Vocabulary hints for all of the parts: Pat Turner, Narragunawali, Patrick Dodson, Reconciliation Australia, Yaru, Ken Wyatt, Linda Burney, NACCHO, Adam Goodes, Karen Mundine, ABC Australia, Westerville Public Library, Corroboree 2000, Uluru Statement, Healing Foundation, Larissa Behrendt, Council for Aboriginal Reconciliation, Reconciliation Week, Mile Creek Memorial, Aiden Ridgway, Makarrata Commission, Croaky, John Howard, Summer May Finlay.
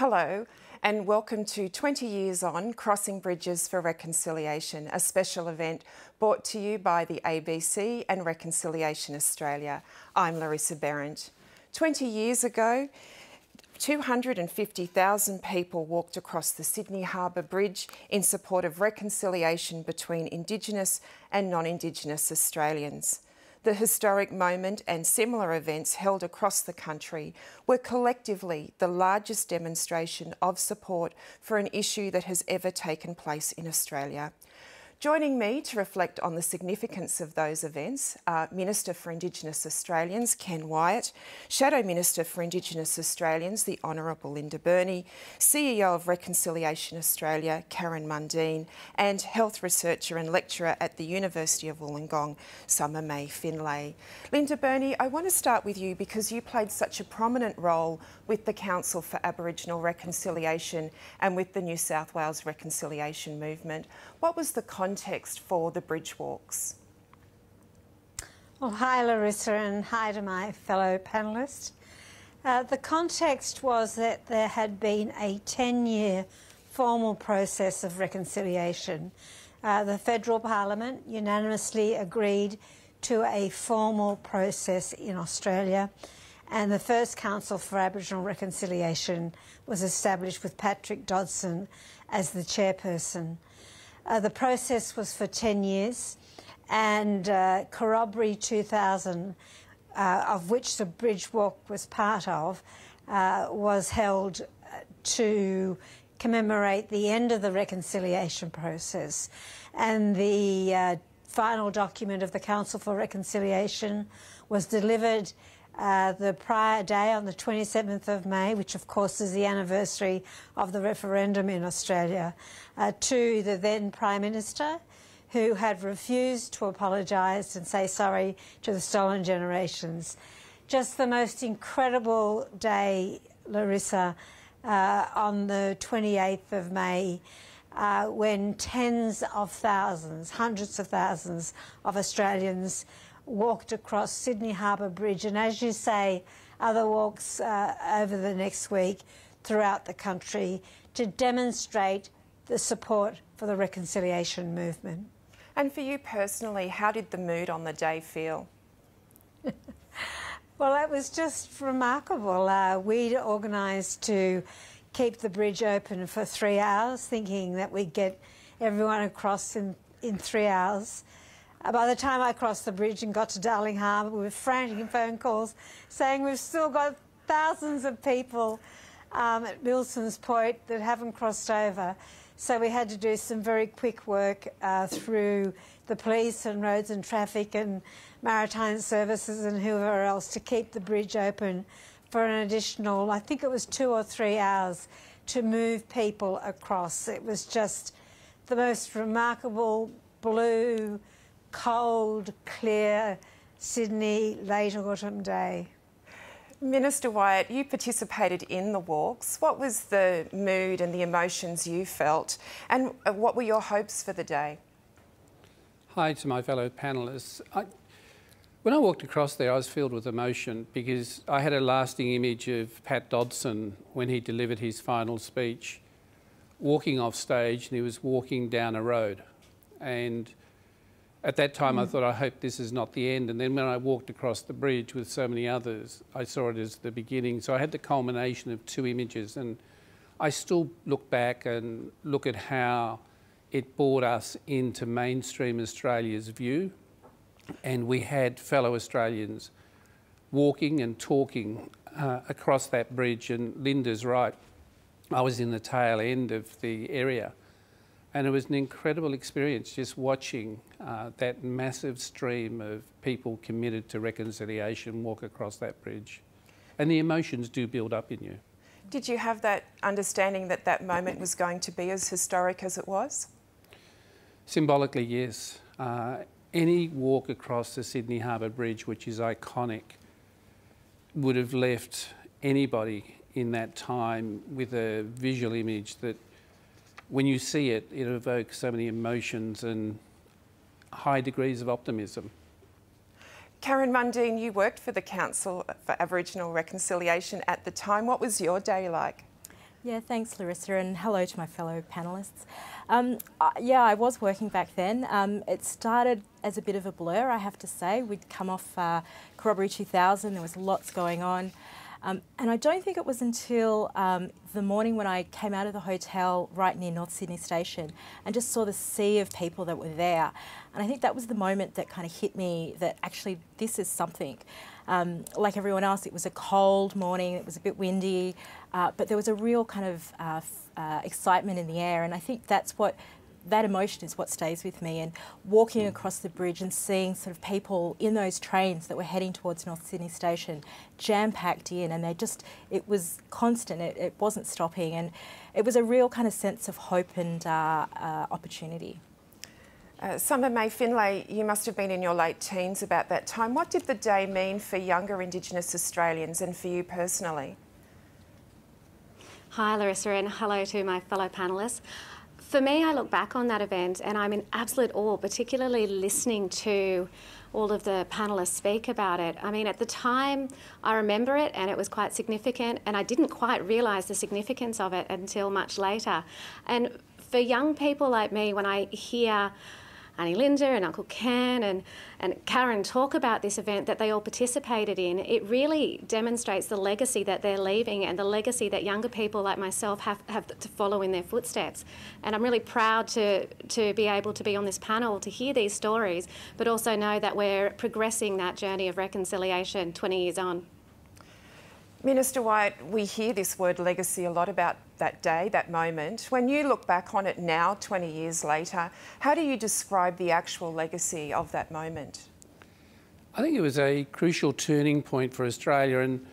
Hello and welcome to 20 Years On, Crossing Bridges for Reconciliation, a special event brought to you by the ABC and Reconciliation Australia. I'm Larissa Behrendt. 20 years ago, 250,000 people walked across the Sydney Harbour Bridge in support of reconciliation between Indigenous and non-Indigenous Australians. The historic moment and similar events held across the country were collectively the largest demonstration of support for an issue that has ever taken place in Australia. Joining me to reflect on the significance of those events are Minister for Indigenous Australians, Ken Wyatt, Shadow Minister for Indigenous Australians, the Honourable Linda Burney, CEO of Reconciliation Australia, Karen Mundine, and health researcher and lecturer at the University of Wollongong, Summer May Finlay. Linda Burney, I want to start with you because you played such a prominent role with the Council for Aboriginal Reconciliation and with the New South Wales Reconciliation Movement. What was the context for the bridge walks? Well, hi Larissa and hi to my fellow panellists. The context was that there had been a 10-year formal process of reconciliation. The federal parliament unanimously agreed to a formal process in Australia, and the first Council for Aboriginal Reconciliation was established with Patrick Dodson as the chairperson. The process was for 10 years, and Corroboree 2000, of which the bridge walk was part of, was held to commemorate the end of the reconciliation process. And the final document of the Council for Reconciliation was delivered the prior day on the 27th of May, which of course is the anniversary of the referendum in Australia, to the then Prime Minister, who had refused to apologise and say sorry to the stolen generations. Just the most incredible day, Larissa, on the 28th of May, when tens of thousands, hundreds of thousands of Australians walked across Sydney Harbour Bridge, and as you say, other walks over the next week throughout the country to demonstrate the support for the reconciliation movement. And for you personally, how did the mood on the day feel? Well, it was just remarkable. We'd organised to keep the bridge open for 3 hours, thinking that we'd get everyone across in 3 hours. By the time I crossed the bridge and got to Darling Harbour, we were frantic in phone calls saying we've still got thousands of people at Wilson's Point that haven't crossed over. So we had to do some very quick work through the police and roads and traffic and maritime services and whoever else to keep the bridge open for an additional, I think it was 2 or 3 hours, to move people across. It was just the most remarkable blue, cold, clear Sydney late autumn day. Minister Wyatt, you participated in the walks. What was the mood and the emotions you felt, and what were your hopes for the day? Hi to my fellow panellists. When I walked across there, I was filled with emotion because I had a lasting image of Pat Dodson when he delivered his final speech, walking off stage, and he was walking down a road. And at that time, I thought, I hope this is not the end. And then when I walked across the bridge with so many others, I saw it as the beginning. So I had the culmination of two images. And I still look back and look at how it brought us into mainstream Australia's view. And we had fellow Australians walking and talking across that bridge. And Linda's right, I was in the tail end of the area. And it was an incredible experience just watching that massive stream of people committed to reconciliation walk across that bridge. And the emotions do build up in you. Did you have that understanding that that moment was going to be as historic as it was? Symbolically, yes. Any walk across the Sydney Harbour Bridge, which is iconic, would have left anybody in that time with a visual image that, when you see it, it evokes so many emotions and high degrees of optimism. Karen Mundine, you worked for the Council for Aboriginal Reconciliation at the time. What was your day like? Yeah, thanks Larissa, and hello to my fellow panellists. Yeah, I was working back then. It started as a bit of a blur, I have to say. We'd come off Corroboree 2000, there was lots going on. And I don't think it was until the morning when I came out of the hotel right near North Sydney Station and just saw the sea of people that were there. And I think that was the moment that kind of hit me that actually this is something. Like everyone else, it was a cold morning, it was a bit windy, but there was a real kind of excitement in the air, and I think that's what that emotion is what stays with me. And walking across the bridge and seeing sort of people in those trains that were heading towards North Sydney Station, jam-packed in, and they just, it was constant, it wasn't stopping, and it was a real kind of sense of hope and opportunity. Summer May Finlay, you must have been in your late teens about that time. What did the day mean for younger Indigenous Australians and for you personally? Hi Larissa, and hello to my fellow panellists. For me, I look back on that event and I'm in absolute awe, particularly listening to all of the panellists speak about it. I mean, at the time, I remember it and it was quite significant, and I didn't quite realise the significance of it until much later. And for young people like me, when I hear Aunty Linda and Uncle Ken and Karen talk about this event that they all participated in, it really demonstrates the legacy that they're leaving and the legacy that younger people like myself have to follow in their footsteps. And I'm really proud to be able to be on this panel to hear these stories, but also know that we're progressing that journey of reconciliation 20 years on. Minister Wyatt, we hear this word legacy a lot about that day, that moment. When you look back on it now, 20 years later, how do you describe the actual legacy of that moment? I think it was a crucial turning point for Australia, and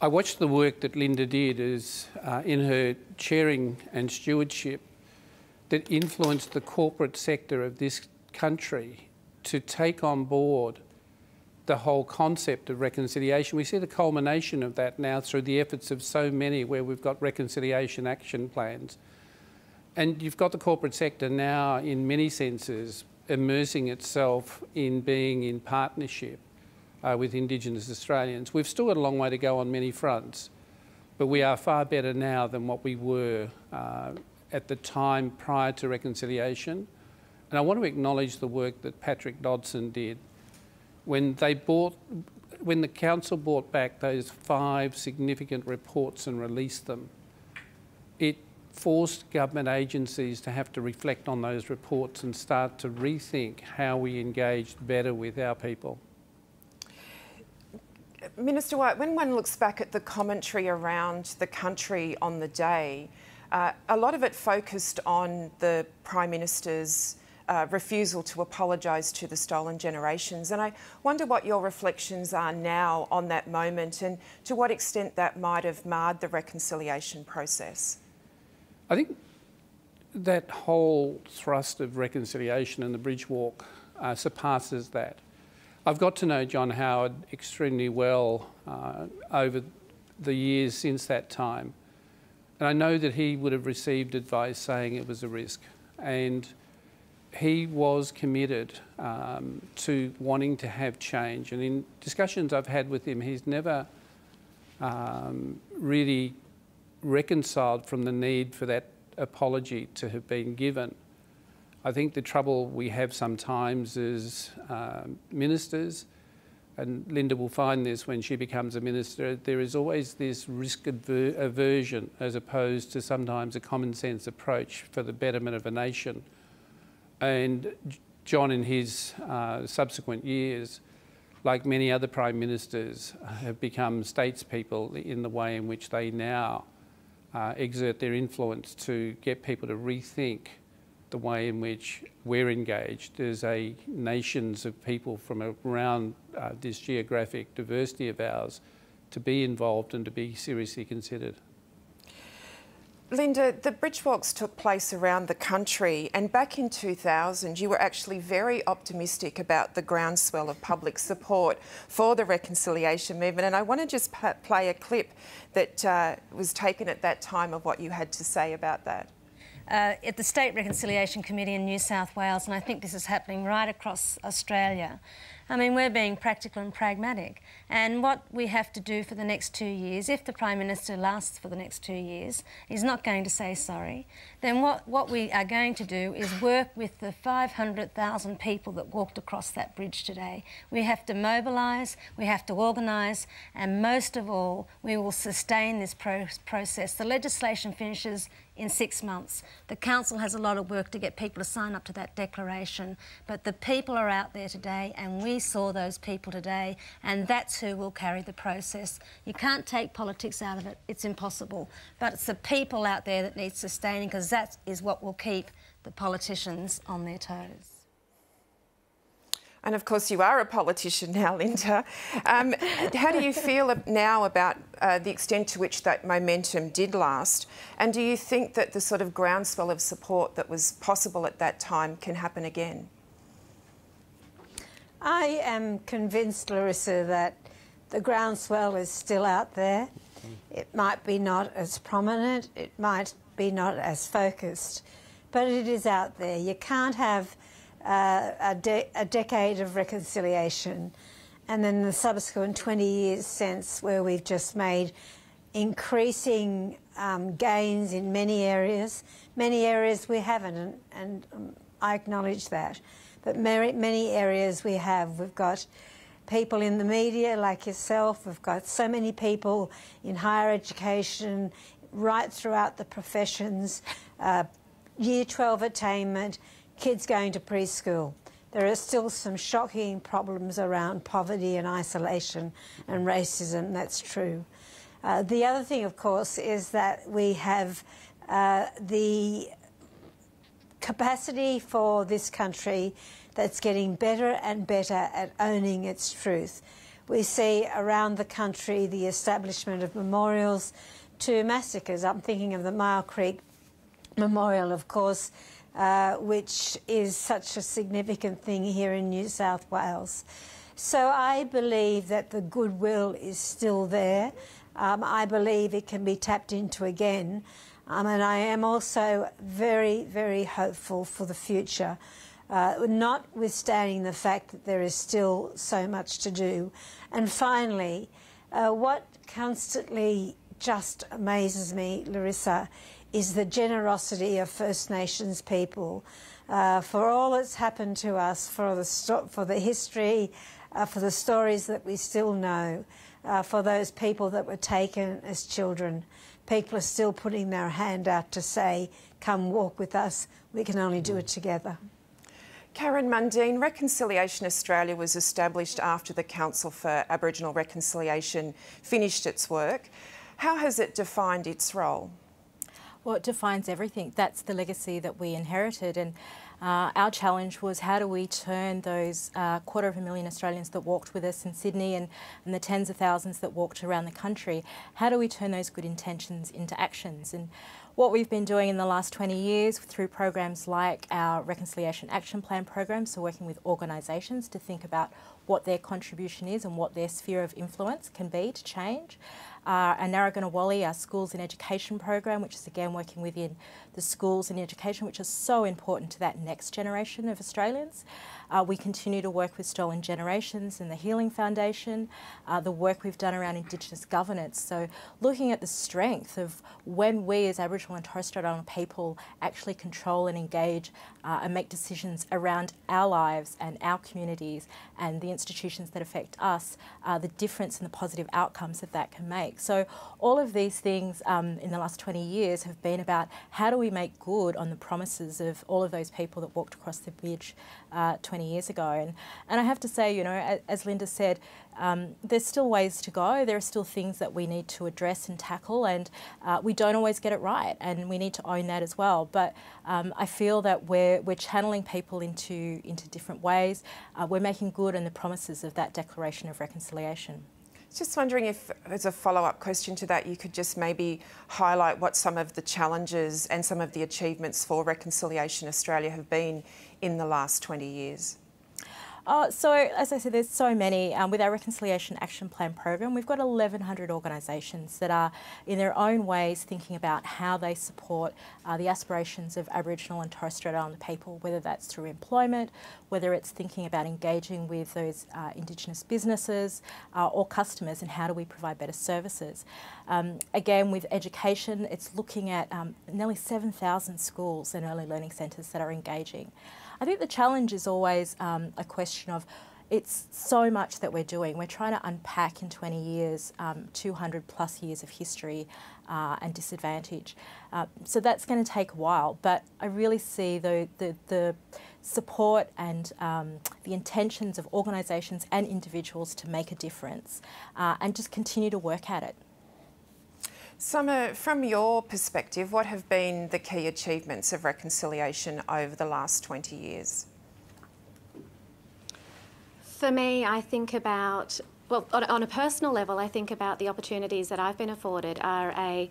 I watched the work that Linda did as, in her chairing and stewardship that influenced the corporate sector of this country to take on board the whole concept of reconciliation. We see the culmination of that now through the efforts of so many where we've got reconciliation action plans. And you've got the corporate sector now, in many senses, immersing itself in being in partnership with Indigenous Australians. We've still got a long way to go on many fronts, but we are far better now than what we were at the time prior to reconciliation. And I want to acknowledge the work that Patrick Dodson did when the council brought back those 5 significant reports and released them. It forced government agencies to have to reflect on those reports and start to rethink how we engaged better with our people. Minister Wyatt, when one looks back at the commentary around the country on the day, a lot of it focused on the Prime Minister's refusal to apologise to the stolen generations. And I wonder what your reflections are now on that moment and to what extent that might have marred the reconciliation process. I think that whole thrust of reconciliation and the bridge walk surpasses that. I've got to know John Howard extremely well over the years since that time. And I know that he would have received advice saying it was a risk. And he was committed to wanting to have change, and in discussions I've had with him, he's never really reconciled from the need for that apology to have been given. I think the trouble we have sometimes is ministers, and Linda will find this when she becomes a minister, there is always this risk aversion as opposed to sometimes a common sense approach for the betterment of a nation. And John, in his subsequent years, like many other Prime Ministers, have become statespeople in the way in which they now exert their influence to get people to rethink the way in which we're engaged as a nations of people from around this geographic diversity of ours to be involved and to be seriously considered. Linda, the bridge walks took place around the country, and back in 2000 you were actually very optimistic about the groundswell of public support for the reconciliation movement, and I want to just play a clip that was taken at that time of what you had to say about that. At the State Reconciliation Committee in New South Wales, and I think this is happening right across Australia, I mean, we're being practical and pragmatic. And what we have to do for the next 2 years, if the Prime Minister lasts for the next 2 years, is not going to say sorry, then what we are going to do is work with the 500,000 people that walked across that bridge today. We have to mobilise, we have to organise, and most of all, we will sustain this process. The legislation finishes in 6 months. The council has a lot of work to get people to sign up to that declaration, but the people are out there today, and we saw those people today, and that's who will carry the process. You can't take politics out of it, it's impossible, but it's the people out there that need sustaining, because that is what will keep the politicians on their toes. And of course you are a politician now, Linda. How do you feel now about the extent to which that momentum did last? And do you think that the sort of groundswell of support that was possible at that time can happen again? I am convinced, Larissa, that the groundswell is still out there. It might be not as prominent, it might be not as focused, but it is out there. You can't have a decade of reconciliation and then the subsequent 20 years since, where we've just made increasing gains in many areas we haven't, and I acknowledge that, but many areas we have. We've got people in the media like yourself, we've got so many people in higher education, right throughout the professions, year 12 attainment, kids going to preschool. There are still some shocking problems around poverty and isolation and racism, that's true. The other thing, of course, is that we have the capacity for this country that's getting better and better at owning its truth. We see around the country the establishment of memorials to massacres. I'm thinking of the Mile Creek Memorial, of course, which is such a significant thing here in New South Wales. So I believe that the goodwill is still there. I believe it can be tapped into again. And I am also very, very hopeful for the future, notwithstanding the fact that there is still so much to do. And finally, what constantly just amazes me, Larissa, is the generosity of First Nations people. For all that's happened to us, for the history, for the stories that we still know, for those people that were taken as children, people are still putting their hand out to say, come walk with us, we can only do it together. Karen Mundine, Reconciliation Australia was established after the Council for Aboriginal Reconciliation finished its work. How has it defined its role? Well, it defines everything. That's the legacy that we inherited, and our challenge was, how do we turn those 250,000 Australians that walked with us in Sydney and the tens of thousands that walked around the country, how do we turn those good intentions into actions? And what we've been doing in the last 20 years through programs like our Reconciliation Action Plan program, so working with organisations to think about what their contribution is and what their sphere of influence can be to change. Our Narragunawali, our Schools in Education program, which is again working within the schools in education, which is so important to that next generation of Australians. We continue to work with Stolen Generations and the Healing Foundation, the work we've done around Indigenous governance. So looking at the strength of when we as Aboriginal and Torres Strait Islander people actually control and engage and make decisions around our lives and our communities and the institutions that affect us, the difference and the positive outcomes that that can make. So all of these things in the last 20 years have been about, how do we make good on the promises of all of those people that walked across the bridge 20 years ago? And I have to say, you know, as Linda said, there's still ways to go. There are still things that we need to address and tackle, and we don't always get it right, and we need to own that as well. But I feel that we're channeling people into different ways. We're making good on the promises of that Declaration of Reconciliation. I was just wondering if, as a follow-up question to that, you could just maybe highlight what some of the challenges and some of the achievements for Reconciliation Australia have been in the last 20 years. So, as I said, there's so many. With our Reconciliation Action Plan program, we've got 1,100 organisations that are, in their own ways, thinking about how they support the aspirations of Aboriginal and Torres Strait Islander people, whether that's through employment, whether it's thinking about engaging with those Indigenous businesses or customers, and how do we provide better services. Again, with education, it's looking at nearly 7,000 schools and early learning centres that are engaging. I think the challenge is always a question of, it's so much that we're doing. We're trying to unpack in 20 years, 200 plus years of history and disadvantage. So that's going to take a while, but I really see the support and the intentions of organisations and individuals to make a difference and just continue to work at it. Summer, from your perspective, what have been the key achievements of reconciliation over the last 20 years? For me, I think about, well, on a personal level, I think about the opportunities that I've been afforded are an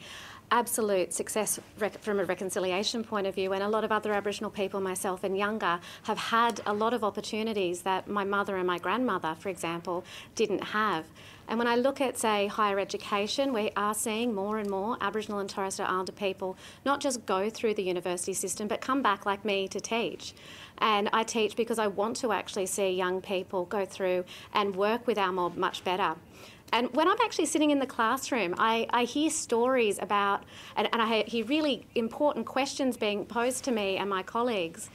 absolute success from a reconciliation point of view, and a lot of other Aboriginal people, myself and younger, have had a lot of opportunities that my mother and my grandmother, for example, didn't have. And when I look at, say, higher education, we are seeing more and more Aboriginal and Torres Strait Islander people not just go through the university system, but come back like me to teach. And I teach because I want to actually see young people go through and work with our mob much better. And when I'm actually sitting in the classroom, I hear stories about, and I hear really important questions being posed to me and my colleagues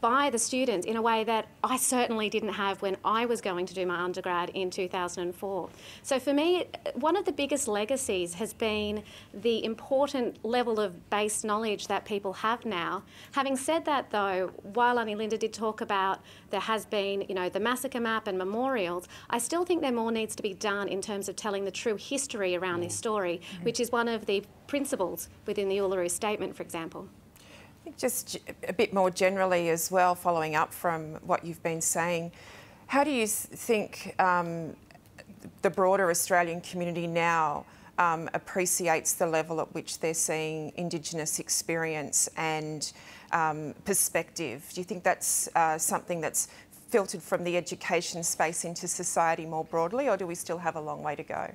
by the students in a way that I certainly didn't have when I was going to do my undergrad in 2004. So for me, one of the biggest legacies has been the important level of base knowledge that people have now. Having said that though, while Aunty Linda did talk about there has been, you know, the massacre map and memorials, I still think there more needs to be done in terms of telling the true history around this story, which is one of the principles within the Uluru Statement, for example. Just a bit more generally as well, following up from what you've been saying, how do you think the broader Australian community now appreciates the level at which they're seeing Indigenous experience and perspective? Do you think that's something that's filtered from the education space into society more broadly, or do we still have a long way to go?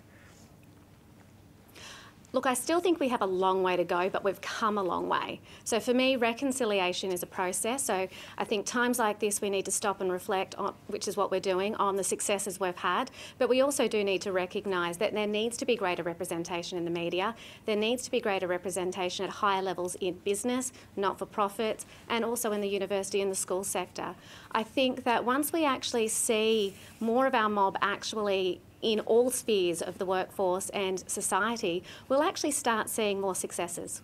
Look, I still think we have a long way to go, but we've come a long way. So for me, reconciliation is a process. So I think times like this, we need to stop and reflect on, which is what we're doing, on the successes we've had. But we also do need to recognise that there needs to be greater representation in the media. There needs to be greater representation at higher levels in business, not-for-profits, and also in the university and the school sector. I think that once we actually see more of our mob actually in all spheres of the workforce and society, we'll actually start seeing more successes.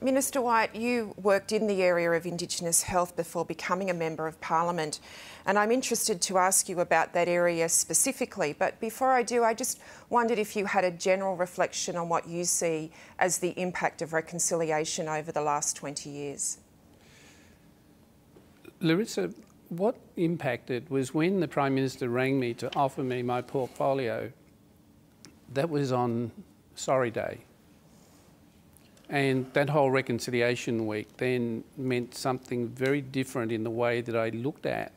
Minister Wyatt, you worked in the area of Indigenous health before becoming a Member of Parliament, and I'm interested to ask you about that area specifically, but before I do, I just wondered if you had a general reflection on what you see as the impact of reconciliation over the last 20 years. Larissa, what impacted was when the Prime Minister rang me to offer me my portfolio. That was on Sorry Day. And that whole Reconciliation Week then meant something very different in the way that I looked at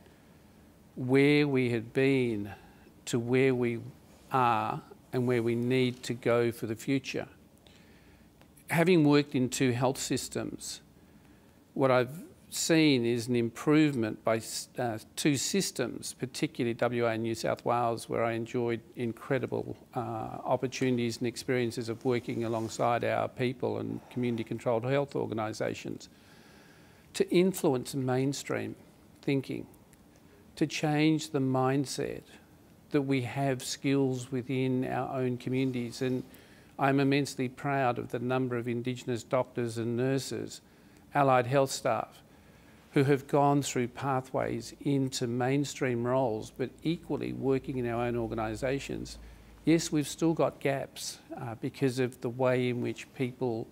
where we had been to where we are and where we need to go for the future. Having worked in two health systems, what I've seen is an improvement by two systems, particularly WA and New South Wales, where I enjoyed incredible opportunities and experiences of working alongside our people and community-controlled health organisations to influence mainstream thinking, to change the mindset that we have skills within our own communities. And I'm immensely proud of the number of Indigenous doctors and nurses, allied health staff, who have gone through pathways into mainstream roles, but equally working in our own organisations. Yes, we've still got gaps because of the way in which people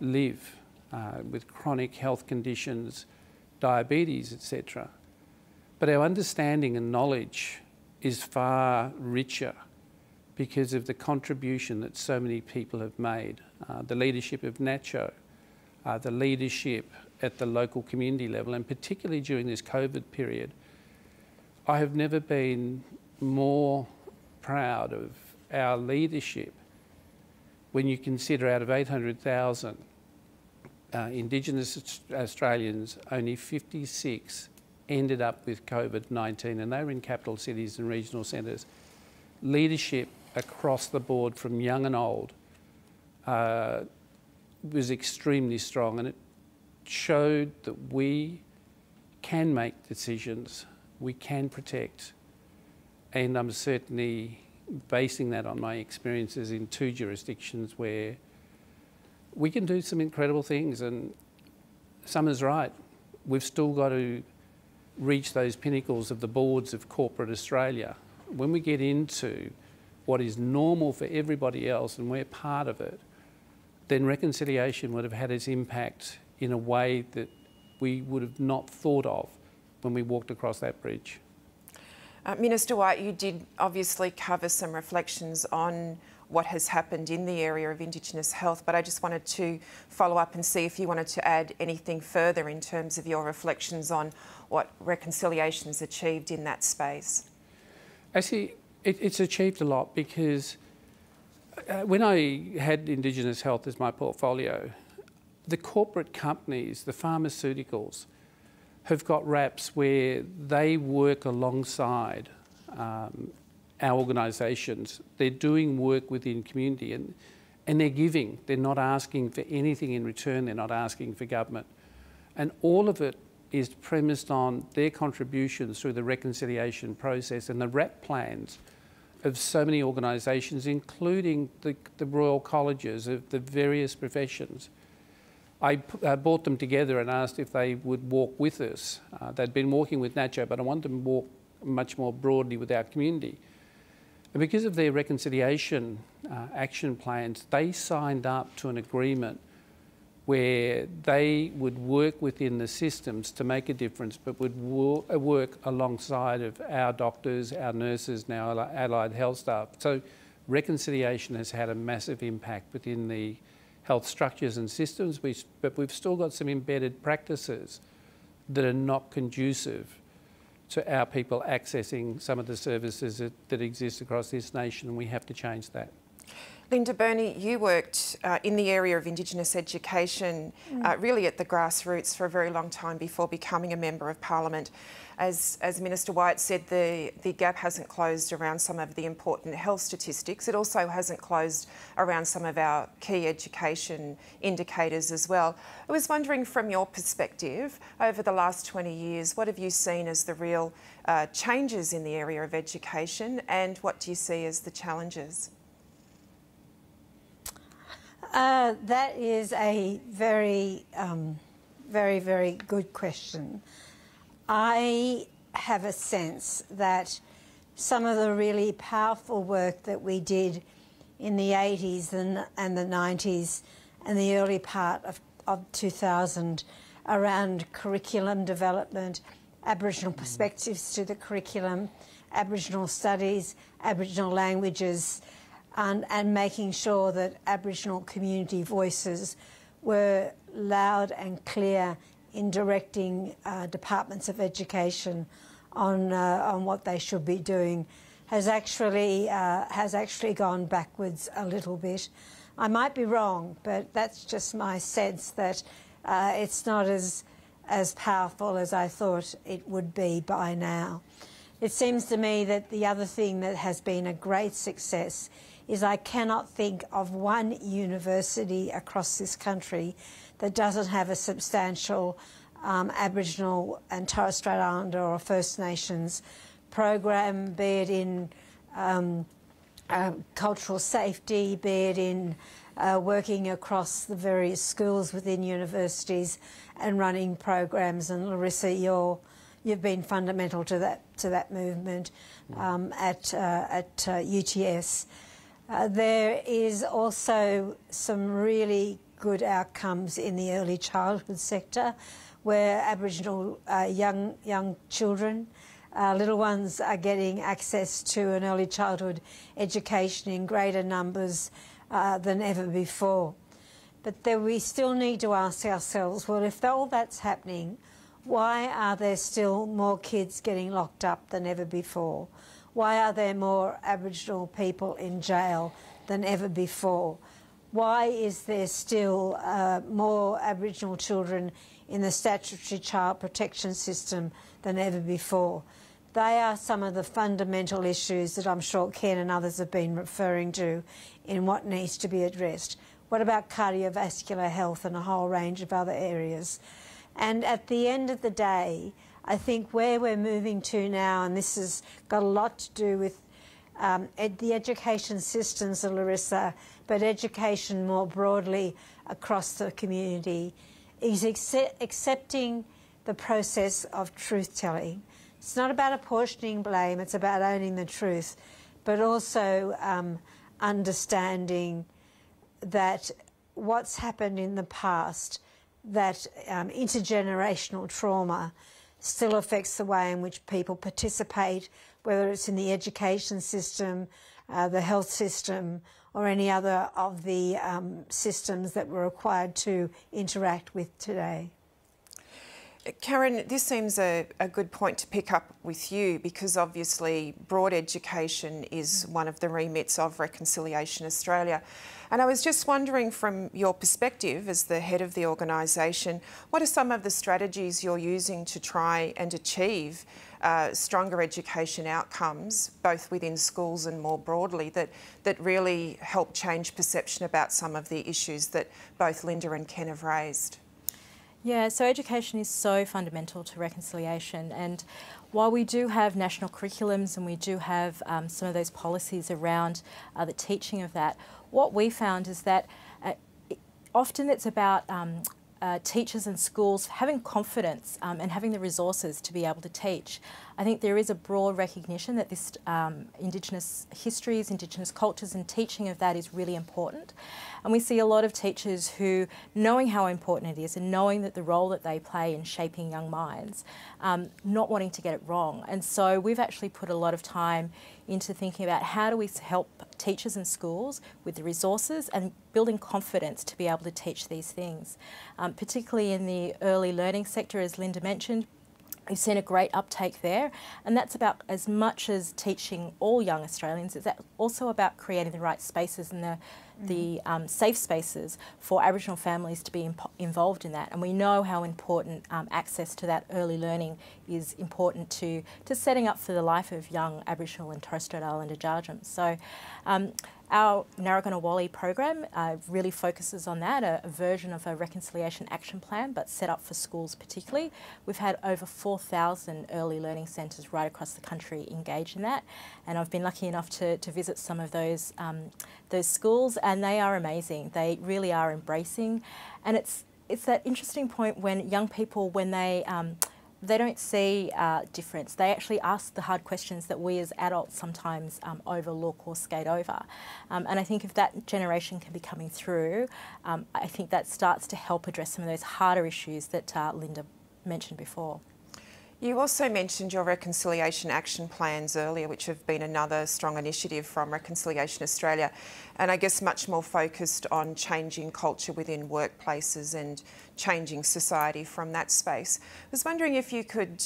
live with chronic health conditions, diabetes, etc. But our understanding and knowledge is far richer because of the contribution that so many people have made. The leadership of NACCHO, the leadership at the local community level, and particularly during this COVID period, I have never been more proud of our leadership when you consider out of 800,000 Indigenous Australians, only 56 ended up with COVID-19, and they were in capital cities and regional centres. Leadership across the board from young and old was extremely strong, and it showed that we can make decisions, we can protect, and I'm certainly basing that on my experiences in two jurisdictions where we can do some incredible things. And Summer's right, we've still got to reach those pinnacles of the boards of corporate Australia. When we get into what is normal for everybody else and we're part of it, then reconciliation would have had its impact in a way that we would have not thought of when we walked across that bridge. Minister Wyatt, you did obviously cover some reflections on what has happened in the area of Indigenous health, but I just wanted to follow up and see if you wanted to add anything further in terms of your reflections on what reconciliation's achieved in that space. Actually, it's achieved a lot, because when I had Indigenous health as my portfolio, the corporate companies, the pharmaceuticals, have got wraps where they work alongside our organisations. They're doing work within community, and they're giving. They're not asking for anything in return. They're not asking for government. And all of it is premised on their contributions through the reconciliation process and the RAP plans of so many organisations, including the Royal Colleges of the various professions. I brought them together and asked if they would walk with us. They'd been walking with NACCHO, but I wanted them to walk much more broadly with our community. And because of their reconciliation action plans, they signed up to an agreement where they would work within the systems to make a difference, but would work alongside of our doctors, our nurses, and our allied health staff. So reconciliation has had a massive impact within the health structures and systems, but we've still got some embedded practices that are not conducive to our people accessing some of the services that exist across this nation, and we have to change that. Linda Burney, you worked in the area of Indigenous education, really at the grassroots for a very long time before becoming a Member of Parliament. As Minister Wyatt said, the gap hasn't closed around some of the important health statistics. It also hasn't closed around some of our key education indicators as well. I was wondering, from your perspective, over the last 20 years, what have you seen as the real changes in the area of education, and what do you see as the challenges? That is a very, very, very good question. I have a sense that some of the really powerful work that we did in the 80s and the 90s and the early part of 2000 around curriculum development, Aboriginal perspectives to the curriculum, Aboriginal studies, Aboriginal languages, and making sure that Aboriginal community voices were loud and clear in directing departments of education on what they should be doing has actually gone backwards a little bit. I might be wrong, but that's just my sense that it's not as powerful as I thought it would be by now. It seems to me that the other thing that has been a great success is I cannot think of one university across this country that doesn't have a substantial Aboriginal and Torres Strait Islander or First Nations program, be it in cultural safety, be it in working across the various schools within universities and running programs. And Larissa, you've been fundamental to that movement at UTS. There is also some really good outcomes in the early childhood sector, where Aboriginal young children, little ones, are getting access to an early childhood education in greater numbers than ever before. But we still need to ask ourselves, well, if all that's happening, Why are there still more kids getting locked up than ever before? Why are there more Aboriginal people in jail than ever before? Why is there still more Aboriginal children in the statutory child protection system than ever before? They are some of the fundamental issues that I'm sure Ken and others have been referring to in what needs to be addressed. What about cardiovascular health and a whole range of other areas? And at the end of the day, I think where we're moving to now, and this has got a lot to do with the education systems of Larissa, but education more broadly across the community, is accepting the process of truth-telling. It's not about apportioning blame, it's about owning the truth, but also understanding that what's happened in the past, that intergenerational trauma still affects the way in which people participate, whether it's in the education system, the health system, or any other of the systems that we're required to interact with today. Karen, this seems a good point to pick up with you, because obviously broad education is one of the remits of Reconciliation Australia. And I was just wondering, from your perspective as the head of the organisation, what are some of the strategies you're using to try and achieve stronger education outcomes, both within schools and more broadly, that really help change perception about some of the issues that both Linda and Ken have raised? Yeah, so education is so fundamental to reconciliation, and while we do have national curriculums and we do have some of those policies around the teaching of that, what we found is that often it's about teachers and schools having confidence and having the resources to be able to teach. I think there is a broad recognition that this Indigenous histories, Indigenous cultures and teaching of that is really important. And we see a lot of teachers who, knowing how important it is and knowing that the role that they play in shaping young minds, not wanting to get it wrong. And so we've actually put a lot of time into thinking about how do we help teachers and schools with the resources and building confidence to be able to teach these things. Particularly in the early learning sector, as Linda mentioned, we've seen a great uptake there, and that's about as much as teaching all young Australians. It's also about creating the right spaces and the safe spaces for Aboriginal families to be involved in that. And we know how important access to that early learning is important to setting up for the life of young Aboriginal and Torres Strait Islander Jarjams. So our Narragunawali program really focuses on that, a version of a reconciliation action plan, but set up for schools particularly. We've had over 4,000 early learning centres right across the country engage in that, and I've been lucky enough to visit some of those schools, and they are amazing. They really are embracing, and it's that interesting point when young people, when they don't see difference. They actually ask the hard questions that we as adults sometimes overlook or skate over. And I think if that generation can be coming through, I think that starts to help address some of those harder issues that Linda mentioned before. You also mentioned your reconciliation action plans earlier, which have been another strong initiative from Reconciliation Australia, and I guess much more focused on changing culture within workplaces and changing society from that space. I was wondering if you could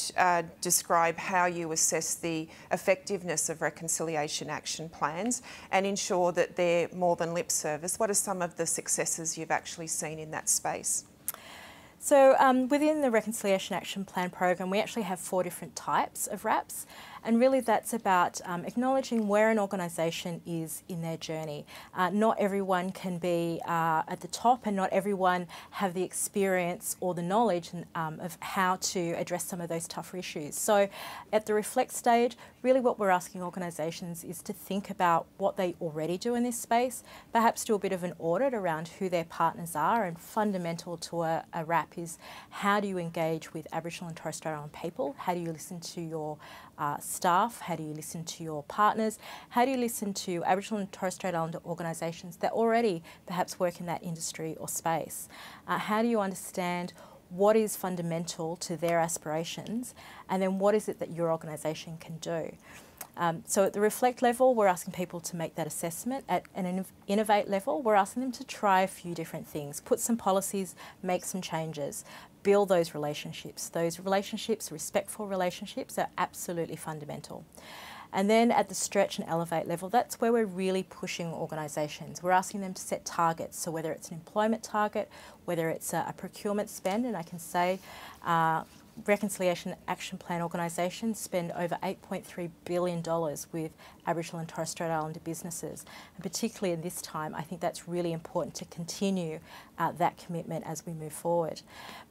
describe how you assess the effectiveness of reconciliation action plans and ensure that they're more than lip service. What are some of the successes you've actually seen in that space? So within the Reconciliation Action Plan program, we actually have 4 different types of RAPs, and really that's about acknowledging where an organisation is in their journey. Not everyone can be at the top, and not everyone have the experience or the knowledge of how to address some of those tougher issues. So at the reflect stage, really what we're asking organisations is to think about what they already do in this space, perhaps do a bit of an audit around who their partners are, and fundamental to a RAP is how do you engage with Aboriginal and Torres Strait Islander people? How do you listen to your staff? How do you listen to your partners? How do you listen to Aboriginal and Torres Strait Islander organisations that already perhaps work in that industry or space? How do you understand what is fundamental to their aspirations, and then what is it that your organisation can do? So at the reflect level, we're asking people to make that assessment. At an innovate level, we're asking them to try a few different things, put some policies, make some changes, build those relationships. Those relationships, respectful relationships, are absolutely fundamental. And then at the stretch and elevate level, that's where we're really pushing organisations. We're asking them to set targets. So whether it's an employment target, whether it's a procurement spend, and I can say Reconciliation Action Plan organisations spend over $8.3 billion with Aboriginal and Torres Strait Islander businesses. And particularly in this time, I think that's really important to continue that commitment as we move forward.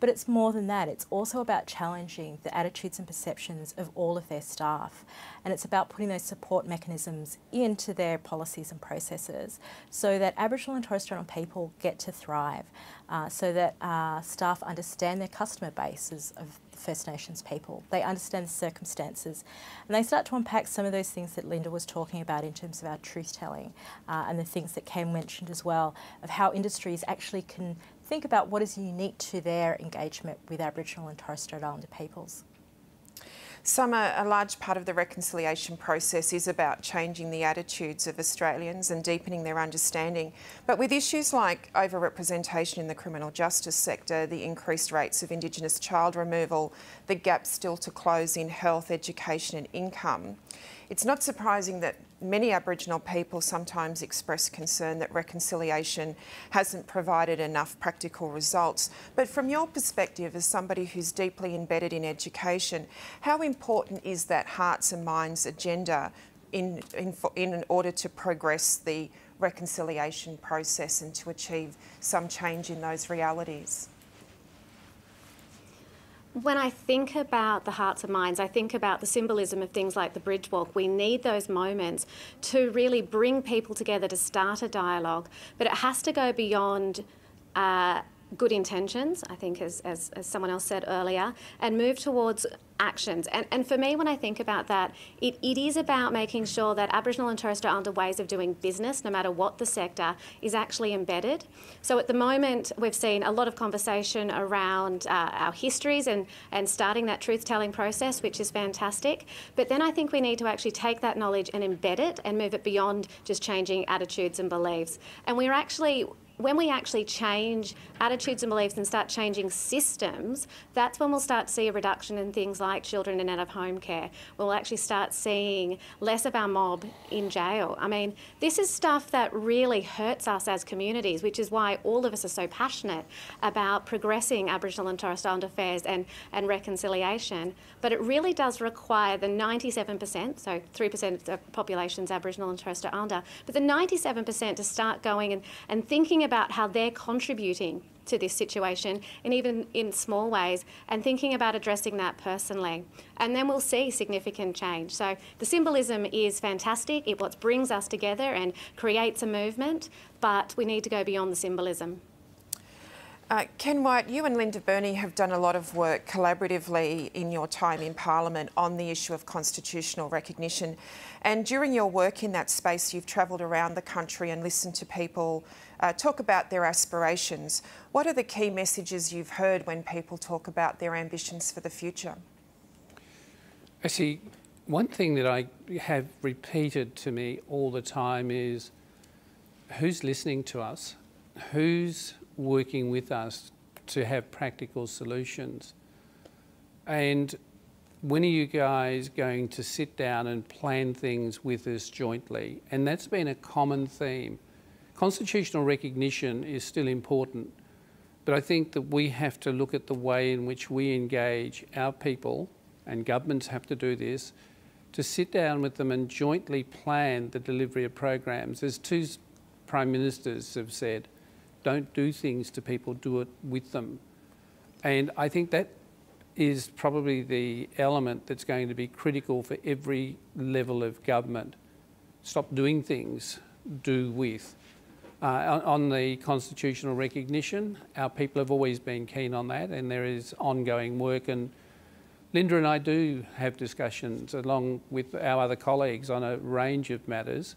But it's more than that. It's also about challenging the attitudes and perceptions of all of their staff. And it's about putting those support mechanisms into their policies and processes so that Aboriginal and Torres Strait Islander people get to thrive, so that staff understand their customer bases of First Nations people. They understand the circumstances and they start to unpack some of those things that Linda was talking about in terms of our truth-telling and the things that Ken mentioned as well, of how industries actually can think about what is unique to their engagement with Aboriginal and Torres Strait Islander peoples. Summer, a large part of the reconciliation process is about changing the attitudes of Australians and deepening their understanding. But with issues like overrepresentation in the criminal justice sector, the increased rates of Indigenous child removal, the gaps still to close in health, education and income, it's not surprising that many Aboriginal people sometimes express concern that reconciliation hasn't provided enough practical results. But from your perspective, as somebody who's deeply embedded in education, how important is that hearts and minds agenda in order to progress the reconciliation process and to achieve some change in those realities? When I think about the hearts and minds, I think about the symbolism of things like the bridge walk. We need those moments to really bring people together to start a dialogue, but it has to go beyond good intentions, I think, as someone else said earlier, and move towards actions. And for me, when I think about that, it is about making sure that Aboriginal and Torres Strait Islander ways of doing business, no matter what the sector, is actually embedded. So at the moment, we've seen a lot of conversation around our histories and starting that truth-telling process, which is fantastic. But then I think we need to actually take that knowledge and embed it and move it beyond just changing attitudes and beliefs. And we're actually... when we actually change attitudes and beliefs and start changing systems, that's when we'll start to see a reduction in things like children in out-of-home care. We'll actually start seeing less of our mob in jail. I mean, this is stuff that really hurts us as communities, which is why all of us are so passionate about progressing Aboriginal and Torres Strait Islander affairs and reconciliation. But it really does require the 97%, so 3% of the population's Aboriginal and Torres Strait Islander, but the 97% to start going and thinking about how they're contributing to this situation, and even in small ways, and thinking about addressing that personally. And then we'll see significant change. So the symbolism is fantastic. It what brings us together and creates a movement, but we need to go beyond the symbolism. Ken Wyatt, you and Linda Burney have done a lot of work collaboratively in your time in Parliament on the issue of constitutional recognition. And during your work in that space, you've travelled around the country and listened to people talk about their aspirations. What are the key messages you've heard when people talk about their ambitions for the future? Actually, one thing that I have repeated to me all the time is, who's listening to us? Who's working with us to have practical solutions? And when are you guys going to sit down and plan things with us jointly? And that's been a common theme. Constitutional recognition is still important, but I think that we have to look at the way in which we engage our people, and governments have to do this, to sit down with them and jointly plan the delivery of programs. As two prime ministers have said, don't do things to people, do it with them. And I think that is probably the element that's going to be critical for every level of government. Stop doing things, do with. On the constitutional recognition, our people have always been keen on that, and there is ongoing work. And Linda and I do have discussions along with our other colleagues on a range of matters,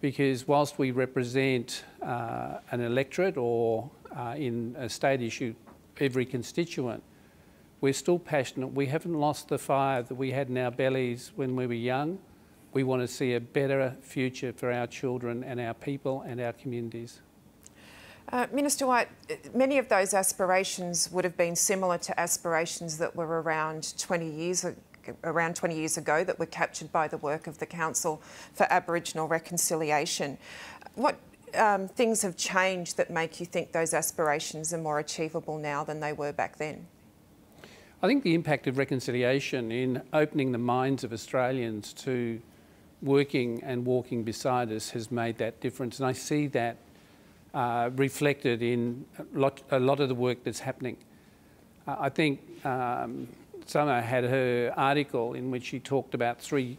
because whilst we represent an electorate or in a state issue, every constituent, we're still passionate. We haven't lost the fire that we had in our bellies when we were young. We want to see a better future for our children and our people and our communities. Minister Wyatt, many of those aspirations would have been similar to aspirations that were around 20 years ago that were captured by the work of the Council for Aboriginal Reconciliation. What things have changed that make you think those aspirations are more achievable now than they were back then? I think the impact of reconciliation in opening the minds of Australians to working and walking beside us has made that difference, and I see that reflected in a lot of the work that's happening. I think Summer had her article in which she talked about three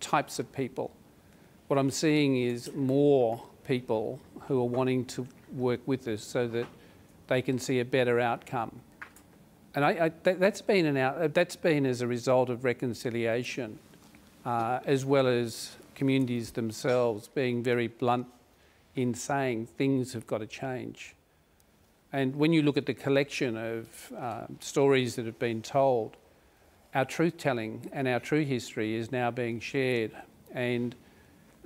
types of people. What I'm seeing is more people who are wanting to work with us so that they can see a better outcome, and that's been as a result of reconciliation, as well as communities themselves being very blunt in saying things have got to change. And when you look at the collection of stories that have been told, our truth-telling and our true history is now being shared, and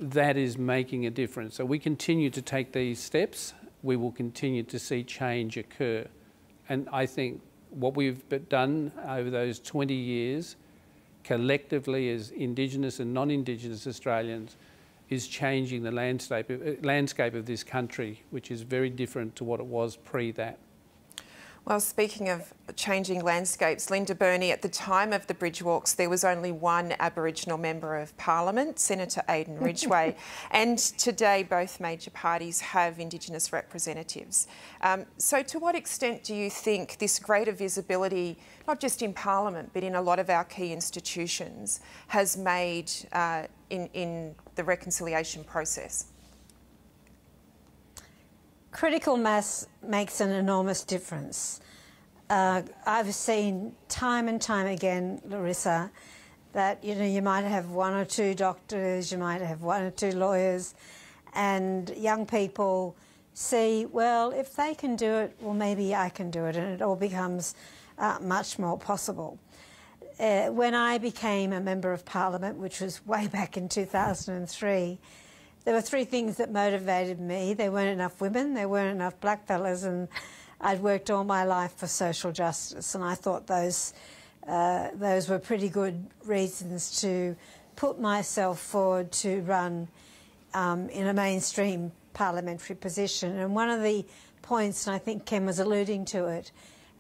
that is making a difference. So we continue to take these steps, we will continue to see change occur. And I think what we've done over those 20 years, collectively as Indigenous and non-Indigenous Australians, is changing the landscape of this country, which is very different to what it was pre that. Well, speaking of changing landscapes, Linda Burney, at the time of the Bridgewalks, there was only one Aboriginal Member of Parliament, Senator Aiden Ridgway, and today both major parties have Indigenous representatives. So to what extent do you think this greater visibility, not just in Parliament, but in a lot of our key institutions, has made in the reconciliation process? Critical mass makes an enormous difference. I've seen time and time again, Larissa, that you might have one or two doctors, you might have one or two lawyers, and young people see, well, if they can do it, well, maybe I can do it, and it all becomes much more possible. When I became a Member of Parliament, which was way back in 2003, there were three things that motivated me. There weren't enough women, there weren't enough blackfellas, and I'd worked all my life for social justice, and I thought those were pretty good reasons to put myself forward to run in a mainstream parliamentary position. And one of the points, and I think Ken was alluding to it,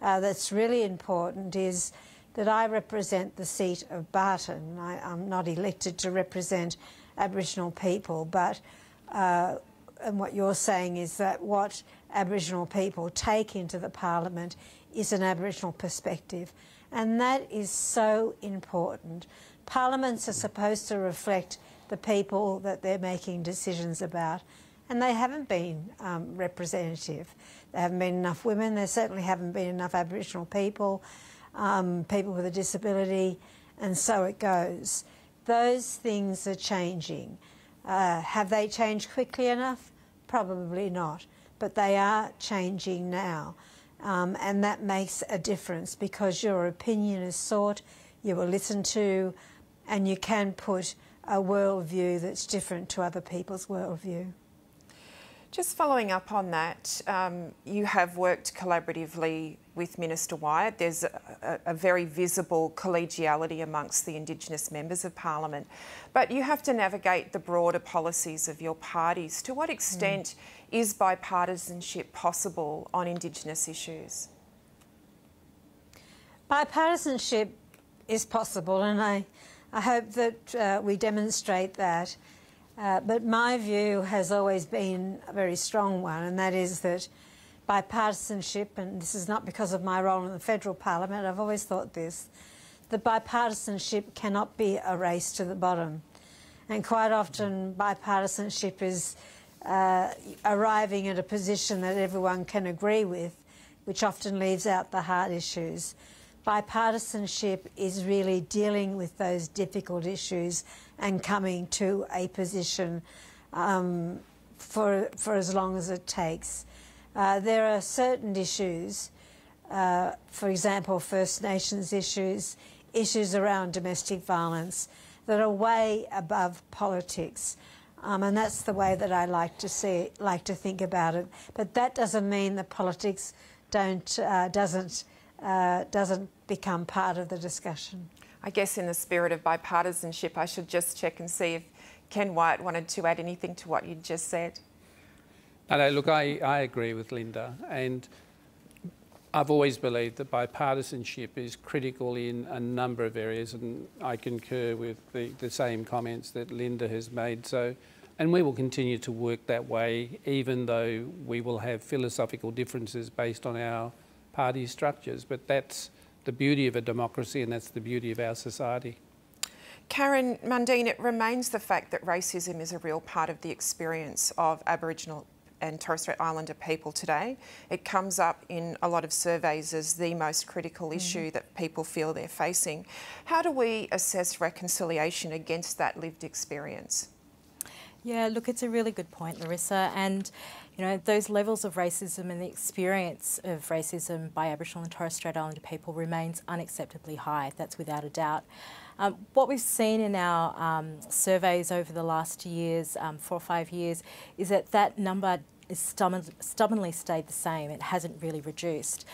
that's really important is that I represent the seat of Barton. I'm not elected to represent Aboriginal people, but and what you're saying is that what Aboriginal people take into the Parliament is an Aboriginal perspective, and that is so important. Parliaments are supposed to reflect the people that they're making decisions about, and they haven't been representative. There haven't been enough women, there certainly haven't been enough Aboriginal people, people with a disability, and so it goes. Those things are changing. Have they changed quickly enough? Probably not, but they are changing now, and that makes a difference because your opinion is sought, you will listen to, and you can put a worldview that's different to other people's worldview. Just following up on that, you have worked collaboratively with Minister Wyatt. There's a very visible collegiality amongst the Indigenous members of Parliament, but you have to navigate the broader policies of your parties. To what extent is bipartisanship possible on Indigenous issues? Bipartisanship is possible, and I hope that we demonstrate that. But my view has always been a very strong one, and that is that bipartisanship, and this is not because of my role in the federal parliament, I've always thought this, that bipartisanship cannot be a race to the bottom. And quite often bipartisanship is arriving at a position that everyone can agree with, which often leaves out the hard issues. Bipartisanship is really dealing with those difficult issues and coming to a position for as long as it takes. There are certain issues, for example, First Nations issues, issues around domestic violence, that are way above politics. And that's the way that I like to think about it. But that doesn't mean that politics doesn't become part of the discussion. I guess in the spirit of bipartisanship, I should just check and see if Ken Wyatt wanted to add anything to what you just said. No, look, I agree with Linda, and I've always believed that bipartisanship is critical in a number of areas, and I concur with the same comments that Linda has made. So, and we will continue to work that way, even though we will have philosophical differences based on our party structures. But that's the beauty of a democracy, and that's the beauty of our society. Karen Mundine, it remains the fact that racism is a real part of the experience of Aboriginal and Torres Strait Islander people today. It comes up in a lot of surveys as the most critical issue that people feel they're facing. How do we assess reconciliation against that lived experience? Yeah, look, it's a really good point, Larissa. And, you know, those levels of racism and the experience of racism by Aboriginal and Torres Strait Islander people remains unacceptably high. That's without a doubt. What we've seen in our surveys over the last years, 4 or 5 years, is that that number is stubbornly stayed the same. It hasn't really reduced.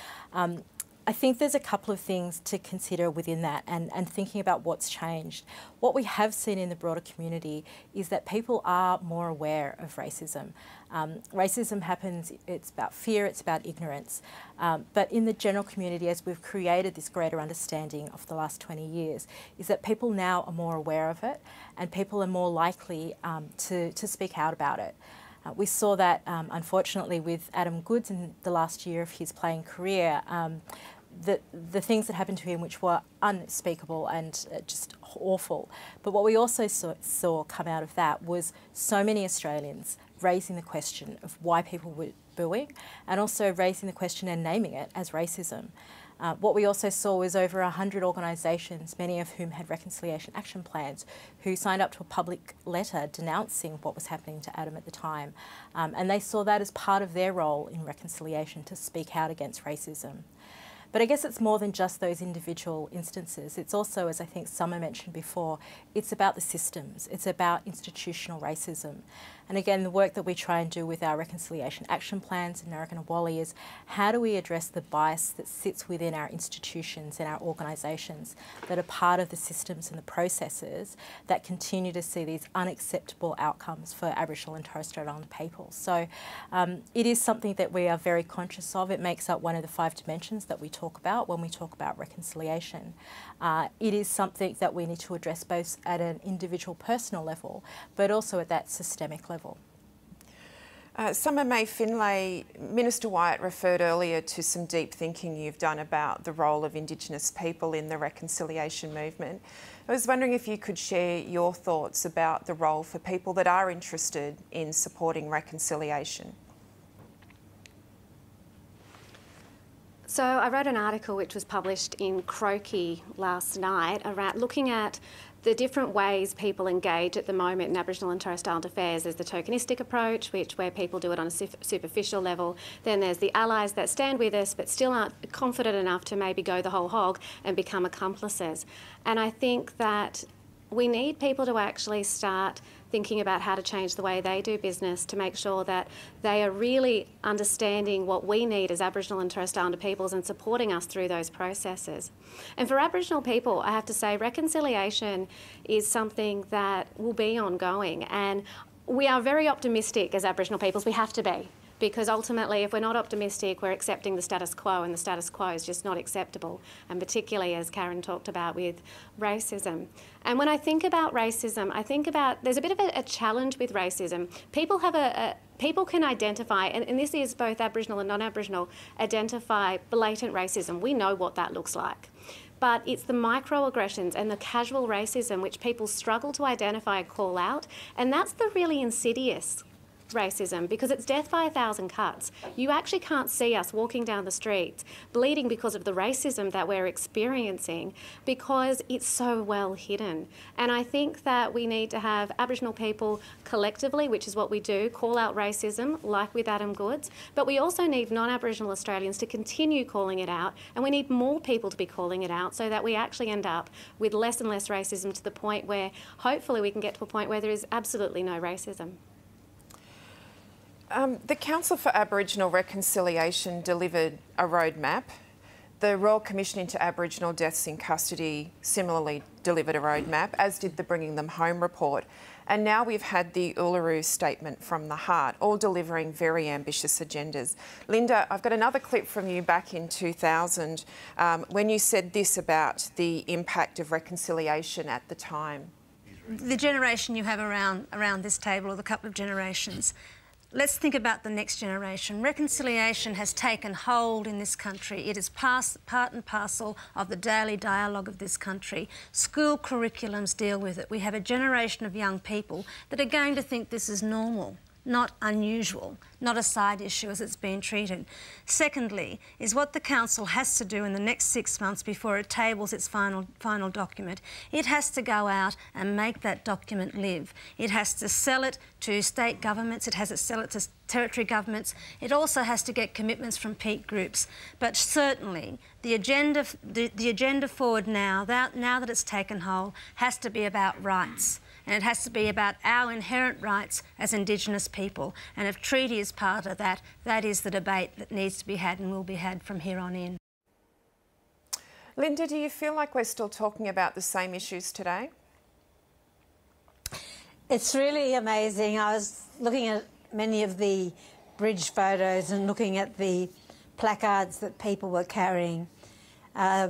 I think there's a couple of things to consider within that and thinking about what's changed. What we have seen in the broader community is that people are more aware of racism. Racism happens, it's about fear, it's about ignorance. But in the general community, as we've created this greater understanding of the last 20 years, is that people now are more aware of it and people are more likely to speak out about it. We saw that, unfortunately, with Adam Goodes in the last year of his playing career. The things that happened to him, which were unspeakable and just awful. But what we also saw come out of that was so many Australians raising the question of why people were booing and also raising the question and naming it as racism. What we also saw was over 100 organisations, many of whom had reconciliation action plans, who signed up to a public letter denouncing what was happening to Adam at the time. And they saw that as part of their role in reconciliation, to speak out against racism. But I guess it's more than just those individual instances. It's also, as I think Summer mentioned before, it's about the systems. It's about institutional racism. And again, the work that we try and do with our reconciliation action plans in Narragunawali is how do we address the bias that sits within our institutions and our organisations that are part of the systems and the processes that continue to see these unacceptable outcomes for Aboriginal and Torres Strait Islander people. So it is something that we are very conscious of. It makes up one of the 5 dimensions that we talk about when we talk about reconciliation. It is something that we need to address both at an individual personal level but also at that systemic level. Summer May Finlay, Minister Wyatt referred earlier to some deep thinking you've done about the role of Indigenous people in the reconciliation movement. I was wondering if you could share your thoughts about the role for people that are interested in supporting reconciliation. So I wrote an article which was published in Croaky last night around looking at the different ways people engage at the moment in Aboriginal and Torres Strait Islander affairs. There's the tokenistic approach, where people do it on a superficial level. Then there's the allies that stand with us but still aren't confident enough to maybe go the whole hog and become accomplices. And I think that we need people to actually start thinking about how to change the way they do business to make sure that they are really understanding what we need as Aboriginal and Torres Strait Islander peoples and supporting us through those processes. And for Aboriginal people, I have to say reconciliation is something that will be ongoing, and we are very optimistic as Aboriginal peoples. We have to be, because ultimately if we're not optimistic, we're accepting the status quo, and the status quo is just not acceptable, and particularly as Karen talked about with racism. And when I think about racism, I think about there's a bit of a challenge with racism. People have people can identify, and this is both Aboriginal and non-Aboriginal, identify blatant racism. We know what that looks like. But it's the microaggressions and the casual racism which people struggle to identify and call out, and that's the really insidious racism because it's death by a thousand cuts. You actually can't see us walking down the streets bleeding because of the racism that we're experiencing because it's so well hidden. And I think that we need to have Aboriginal people collectively, which is what we do, call out racism, like with Adam Goodes, but we also need non-Aboriginal Australians to continue calling it out, and we need more people to be calling it out so that we actually end up with less and less racism to the point where hopefully we can get to a point where there is absolutely no racism. The Council for Aboriginal Reconciliation delivered a roadmap. The Royal Commission into Aboriginal Deaths in Custody similarly delivered a roadmap, as did the Bringing Them Home report. And now we've had the Uluru Statement from the Heart, all delivering very ambitious agendas. Linda, I've got another clip from you back in 2000 when you said this about the impact of reconciliation at the time. The generation you have around this table, or the couple of generations, let's think about the next generation. Reconciliation has taken hold in this country. It is part and parcel of the daily dialogue of this country. School curriculums deal with it. We have a generation of young people that are going to think this is normal, not unusual, not a side issue as it's been treated. Secondly, is what the Council has to do in the next 6 months before it tables its final document. It has to go out and make that document live. It has to sell it to state governments, it has to sell it to territory governments. It also has to get commitments from peak groups. But certainly, the agenda forward now, now that it's taken hold, has to be about rights. And it has to be about our inherent rights as Indigenous people. And if treaty is part of that, that is the debate that needs to be had and will be had from here on in. Linda, do you feel like we're still talking about the same issues today? It's really amazing. I was looking at many of the bridge photos and looking at the placards that people were carrying.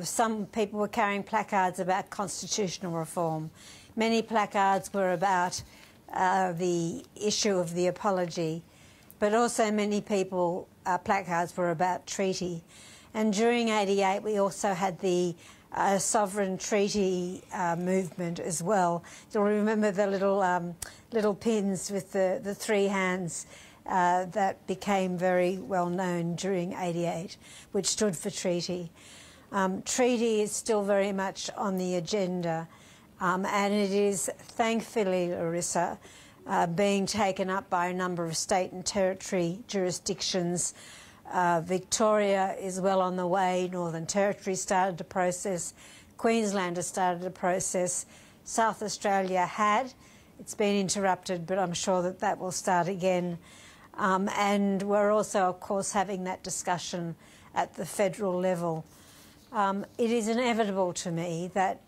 Some people were carrying placards about constitutional reform. Many placards were about the issue of the apology, but also many people, placards were about treaty. And during '88, we also had the sovereign treaty movement as well. You'll remember the little pins with the three hands that became very well known during '88, which stood for treaty. Treaty is still very much on the agenda. And it is, thankfully, Larissa, being taken up by a number of state and territory jurisdictions. Victoria is well on the way, Northern Territory started the process, Queensland has started the process, South Australia had. It's been interrupted, but I'm sure that that will start again. And we're also, of course, having that discussion at the federal level. It is inevitable to me that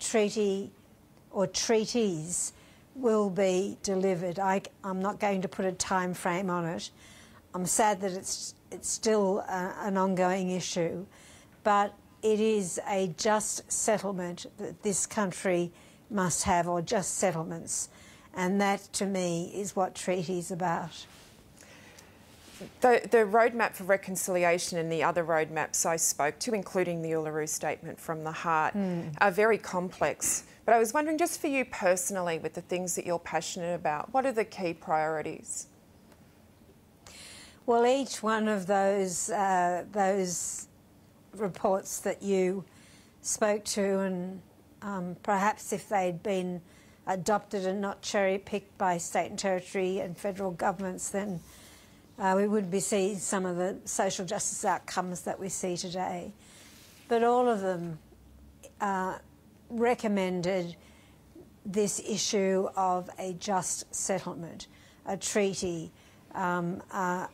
treaty or treaties will be delivered. I'm not going to put a time frame on it. I'm sad that it's still an ongoing issue, but it is a just settlement that this country must have, or just settlements, and that to me is what treaty is about. The roadmap for reconciliation and the other roadmaps I spoke to, including the Uluru Statement from the Heart, are very complex. But I was wondering, just for you personally, with the things that you're passionate about, what are the key priorities? Well, each one of those reports that you spoke to, and perhaps if they'd been adopted and not cherry-picked by state and territory and federal governments, then we would be seeing some of the social justice outcomes that we see today. But all of them recommended this issue of a just settlement, a treaty, a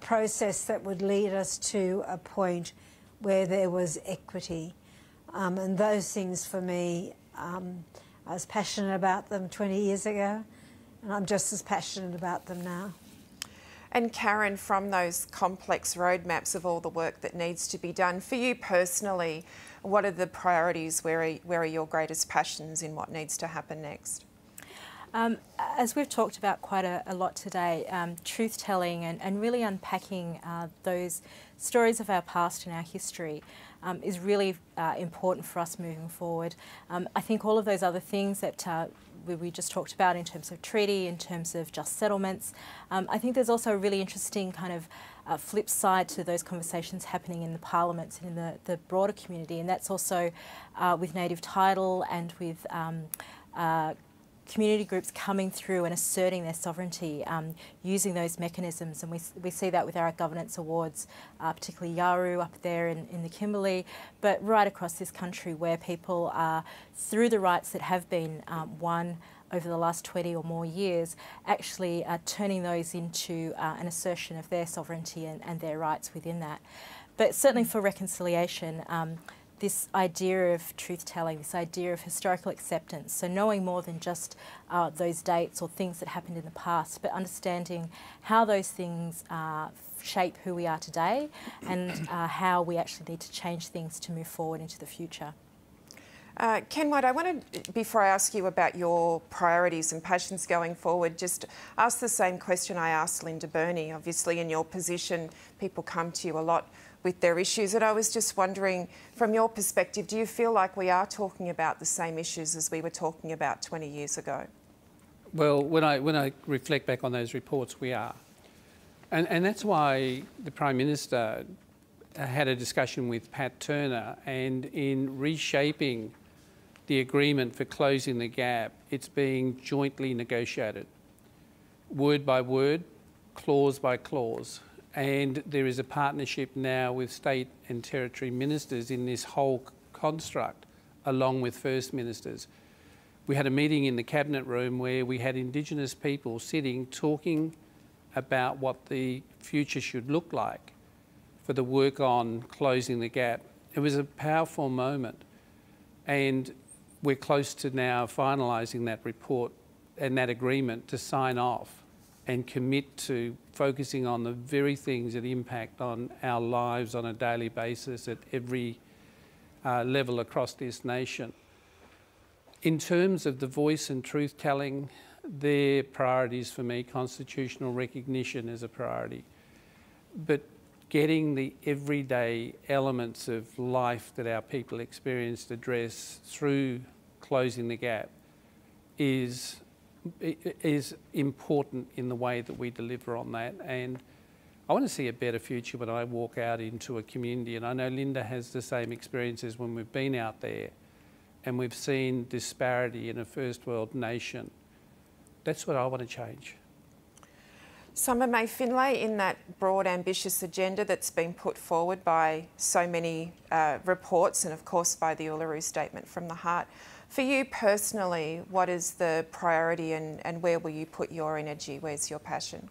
process that would lead us to a point where there was equity. And those things for me, I was passionate about them 20 years ago, and I'm just as passionate about them now. And Karen, from those complex roadmaps of all the work that needs to be done, for you personally, what are the priorities? Where are your greatest passions in what needs to happen next? As we've talked about quite a lot today, truth-telling and really unpacking those stories of our past and our history is really important for us moving forward. I think all of those other things that we just talked about in terms of treaty, in terms of just settlements. I think there's also a really interesting kind of flip side to those conversations happening in the parliaments and in the broader community, and that's also with native title and with community groups coming through and asserting their sovereignty using those mechanisms. And we see that with our governance awards, particularly Yaru up there in the Kimberley, but right across this country where people are, through the rights that have been won over the last 20 or more years, actually turning those into an assertion of their sovereignty and their rights within that. But certainly for reconciliation, this idea of truth-telling, this idea of historical acceptance, so knowing more than just those dates or things that happened in the past, but understanding how those things shape who we are today and how we actually need to change things to move forward into the future. Ken Wyatt, I wanted, before I ask you about your priorities and passions going forward, just ask the same question I asked Linda Burney. Obviously, in your position, people come to you a lot with their issues, and I was just wondering, from your perspective, do you feel like we are talking about the same issues as we were talking about 20 years ago? Well, when I reflect back on those reports, we are. And that's why the Prime Minister had a discussion with Pat Turner, and in reshaping the agreement for closing the gap, it's being jointly negotiated, word by word, clause by clause. And there is a partnership now with state and territory ministers in this whole construct, along with First Ministers. We had a meeting in the Cabinet Room where we had Indigenous people sitting, talking about what the future should look like for the work on closing the gap. It was a powerful moment. And we're close to now finalising that report and that agreement to sign off and commit to focusing on the very things that impact on our lives on a daily basis at every level across this nation. In terms of the voice and truth-telling, their priorities for me, constitutional recognition is a priority. But getting the everyday elements of life that our people experienced addressed through closing the gap is important in the way that we deliver on that. And I want to see a better future when I walk out into a community, and I know Linda has the same experiences when we've been out there and we've seen disparity in a first world nation. That's what I want to change. Summer May Finlay, in that broad, ambitious agenda that's been put forward by so many reports and, of course, by the Uluru Statement from the Heart, for you personally, what is the priority and where will you put your energy? Where's your passion?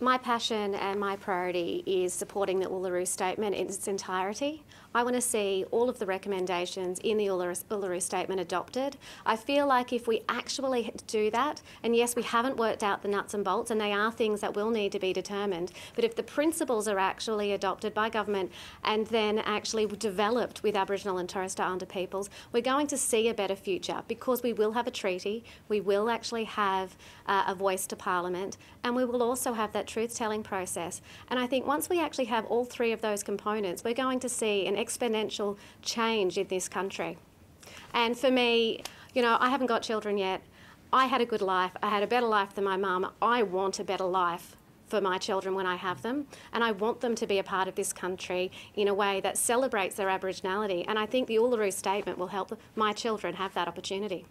My passion and my priority is supporting the Uluru Statement in its entirety. I want to see all of the recommendations in the Uluru Statement adopted. I feel like if we actually do that, and yes, we haven't worked out the nuts and bolts, and they are things that will need to be determined, but if the principles are actually adopted by government and then actually developed with Aboriginal and Torres Strait Islander peoples, we're going to see a better future, because we will have a treaty, we will actually have a voice to Parliament, and we will also have that truth-telling process. And I think once we actually have all three of those components, we're going to see an exponential change in this country. And for me, you know, I haven't got children yet. I had a good life. I had a better life than my mum. I want a better life for my children when I have them, and I want them to be a part of this country in a way that celebrates their Aboriginality, and I think the Uluru Statement will help my children have that opportunity.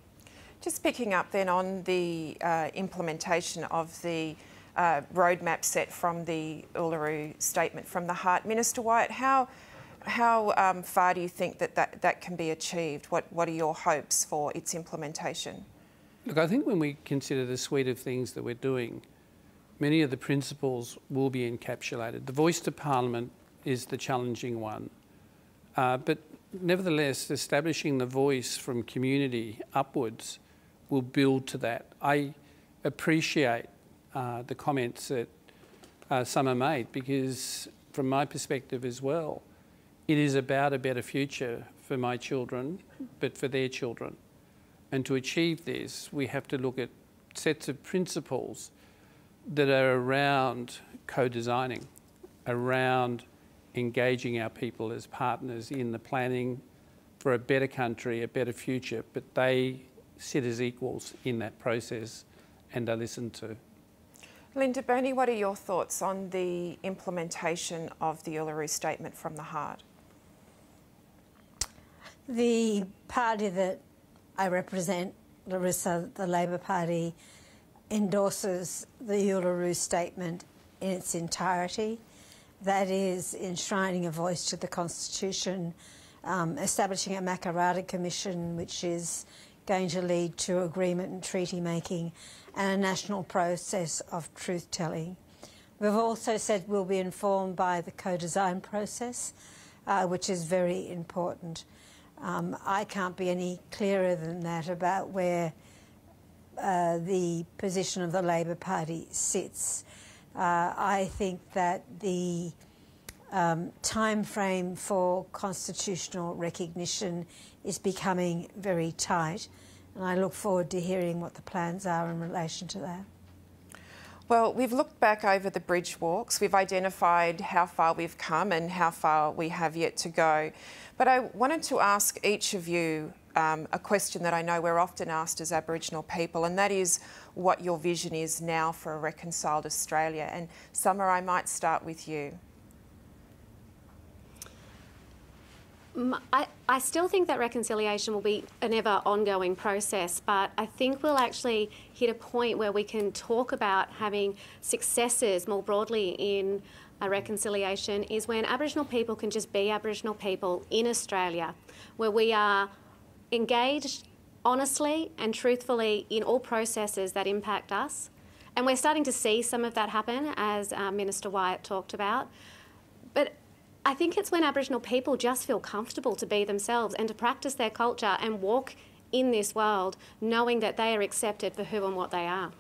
Just picking up then on the implementation of the roadmap set from the Uluru Statement from the Heart, Minister Wyatt, how far do you think that can be achieved? What are your hopes for its implementation? Look, I think when we consider the suite of things that we're doing, many of the principles will be encapsulated. The voice to Parliament is the challenging one. But nevertheless, establishing the voice from community upwards will build to that. I appreciate the comments that Summer made, because from my perspective as well, it is about a better future for my children, but for their children. And to achieve this, we have to look at sets of principles that are around co-designing, around engaging our people as partners in the planning, for a better country, a better future, but they sit as equals in that process and are listened to. Linda Burney, what are your thoughts on the implementation of the Uluru Statement from the Heart? The party that I represent, Larissa, the Labor Party, endorses the Uluru Statement in its entirety. That is enshrining a voice to the Constitution, establishing a Makarrata Commission, which is going to lead to agreement and treaty making, and a national process of truth-telling. We've also said we'll be informed by the co-design process, which is very important. I can't be any clearer than that about where the position of the Labor Party sits. I think that the time frame for constitutional recognition is becoming very tight, and I look forward to hearing what the plans are in relation to that. Well, we've looked back over the bridge walks. We've identified how far we've come and how far we have yet to go. But I wanted to ask each of you a question that I know we're often asked as Aboriginal people, and that is what your vision is now for a reconciled Australia. And Summer, I might start with you. I still think that reconciliation will be an ever-ongoing process, but I think we'll actually hit a point where we can talk about having successes more broadly in a reconciliation is when Aboriginal people can just be Aboriginal people in Australia, where we are engaged honestly and truthfully in all processes that impact us. And we're starting to see some of that happen, as Minister Wyatt talked about. But I think it's when Aboriginal people just feel comfortable to be themselves and to practice their culture and walk in this world knowing that they are accepted for who and what they are.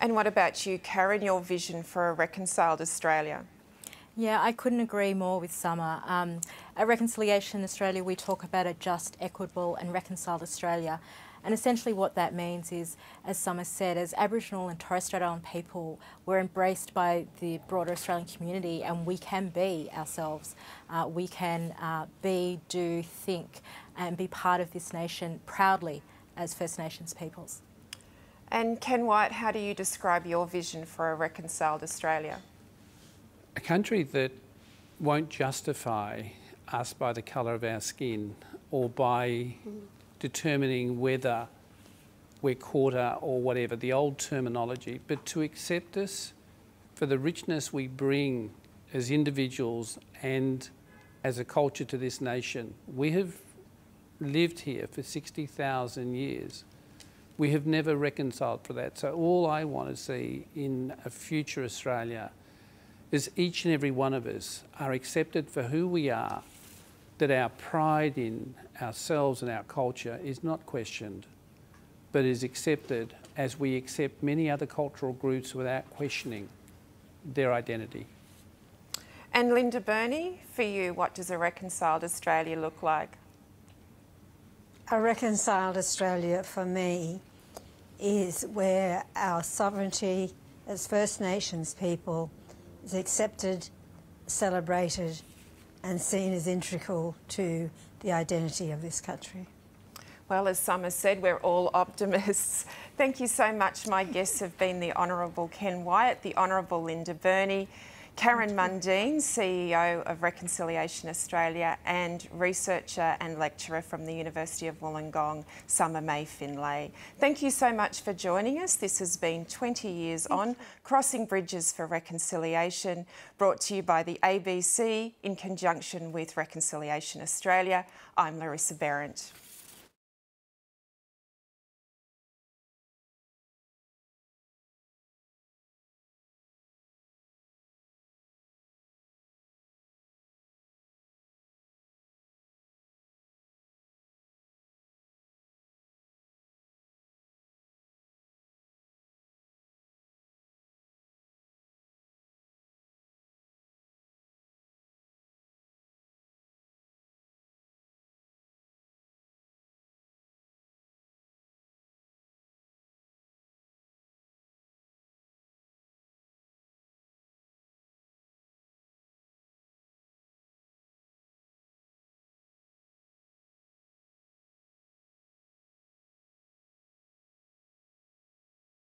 And what about you, Karen, your vision for a reconciled Australia? Yeah, I couldn't agree more with Summer. At Reconciliation Australia, we talk about a just, equitable and reconciled Australia. And essentially what that means is, as Summer said, as Aboriginal and Torres Strait Island people, we're embraced by the broader Australian community and we can be ourselves. We can be, do, think and be part of this nation proudly as First Nations peoples. And Ken Wyatt, how do you describe your vision for a reconciled Australia? A country that won't justify us by the colour of our skin or by determining whether we're quarter or whatever, the old terminology, but to accept us for the richness we bring as individuals and as a culture to this nation. We have lived here for 60,000 years. We have never reconciled for that. So all I want to see in a future Australia is each and every one of us are accepted for who we are, that our pride in ourselves and our culture is not questioned, but is accepted as we accept many other cultural groups without questioning their identity. And Linda Burney, for you, what does a reconciled Australia look like? A reconciled Australia for me is where our sovereignty as First Nations people is accepted, celebrated and seen as integral to the identity of this country. Well, as Summer said, we're all optimists. Thank you so much. My guests have been the Honourable Ken Wyatt, the Honourable Linda Burney, Karen Mundine, CEO of Reconciliation Australia, and researcher and lecturer from the University of Wollongong, Summer May Finlay. Thank you so much for joining us. This has been 20 years on, Crossing Bridges for Reconciliation, brought to you by the ABC in conjunction with Reconciliation Australia. I'm Larissa Behrendt.